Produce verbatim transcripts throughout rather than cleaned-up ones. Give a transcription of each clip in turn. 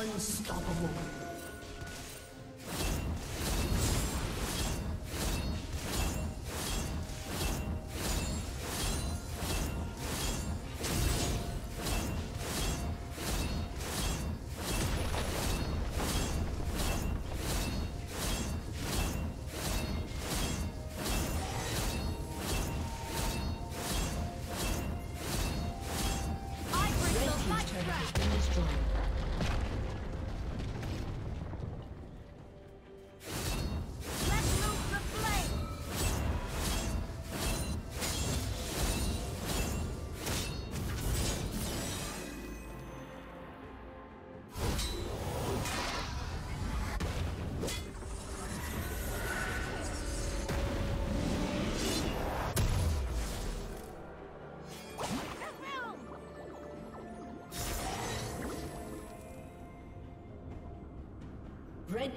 Unstoppable. Red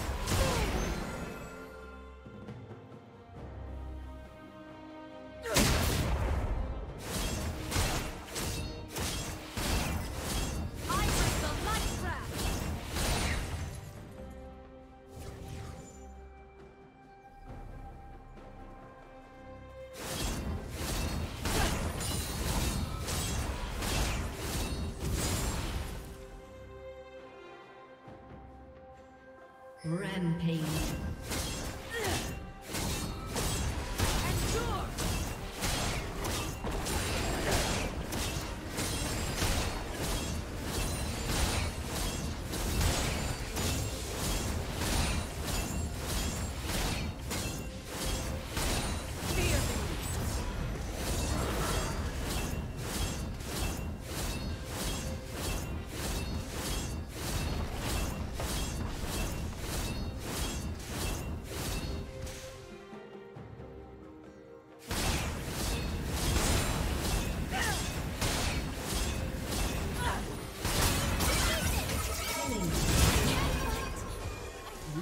Rampage.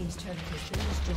team's turret has been destroyed.